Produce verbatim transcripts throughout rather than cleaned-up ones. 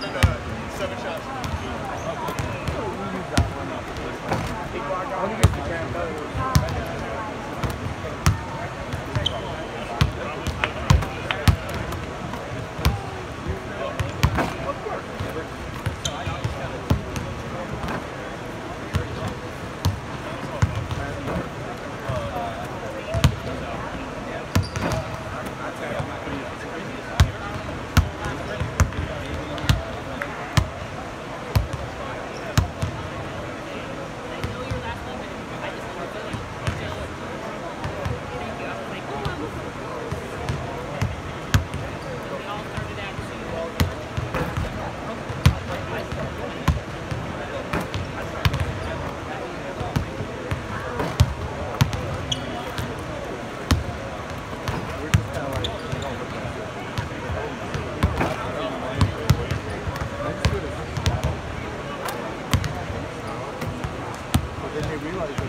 seven, uh, seven shots.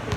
Like